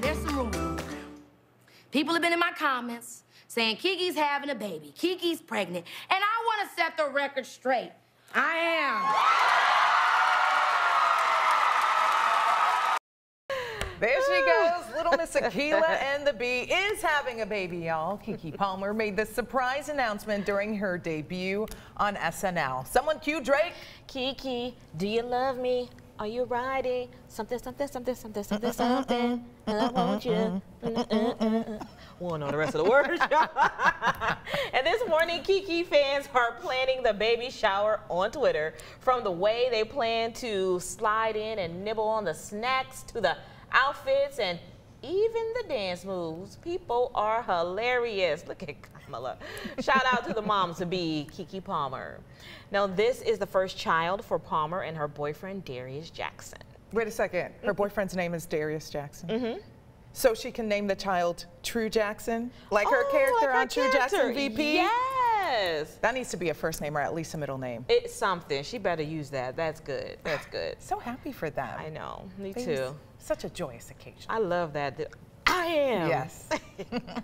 There's some rumors. People have been in my comments saying Kiki's having a baby, Kiki's pregnant, and I want to set the record straight. I am. There she goes. Little Miss Akeelah and the Bee is having a baby, y'all. Keke Palmer made this surprise announcement during her debut on SNL. Someone cue Drake. Keke, do you love me? Are you riding? Something, something, something, something, something, something. I want you. We'll know the rest of the words, y'all. And this morning, Keke fans are planning the baby shower on Twitter. From the way they plan to slide in and nibble on the snacks to the outfits and even the dance moves, people are hilarious. Look at Kamala. Shout out to the mom-to-be, Keke Palmer. Now, this is the first child for Palmer and her boyfriend, Darius Jackson. Wait a second. Her boyfriend's name is Darius Jackson. Mm-hmm. So she can name the child True Jackson? Like her character on True Jackson VP? Yes. That needs to be a first name or at least a middle name. It's something. She better use that. That's good. That's good. So happy for them. I know. Me too. Such a joyous occasion. I love that. I am. Yes.